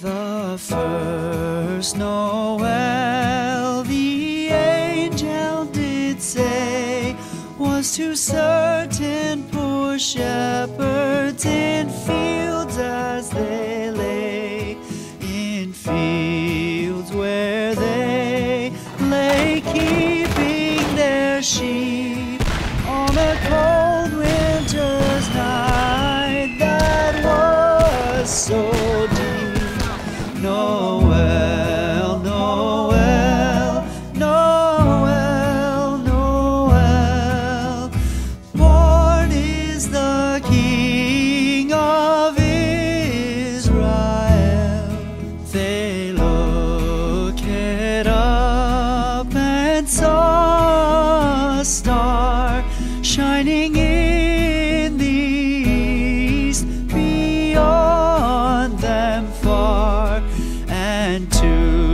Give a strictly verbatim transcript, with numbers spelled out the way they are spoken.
The first Noel the angel did say was to certain poor shepherds in fields as they lay, in fields where they lay keeping their sheep on a cold winter's night that was so Noel, Noel, Noel, Noel. Born is the King of Israel. They looked it up and saw a star shining in the east, beyond them far. And to